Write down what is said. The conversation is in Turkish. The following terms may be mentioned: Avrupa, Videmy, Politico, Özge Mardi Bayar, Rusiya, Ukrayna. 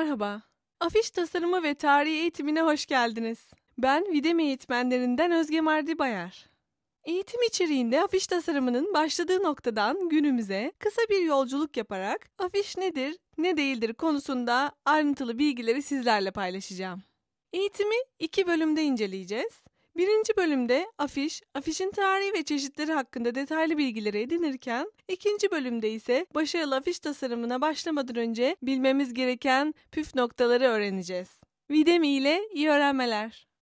Merhaba, afiş tasarımı ve tarihi eğitimine hoş geldiniz. Ben Videmy eğitmenlerinden Özge Mardi Bayar. Eğitim içeriğinde afiş tasarımının başladığı noktadan günümüze kısa bir yolculuk yaparak afiş nedir, ne değildir konusunda ayrıntılı bilgileri sizlerle paylaşacağım. Eğitimi iki bölümde inceleyeceğiz. Birinci bölümde afiş, afişin tarihi ve çeşitleri hakkında detaylı bilgileri edinirken, ikinci bölümde ise başarılı afiş tasarımına başlamadan önce bilmemiz gereken püf noktaları öğreneceğiz. Videmy ile iyi öğrenmeler.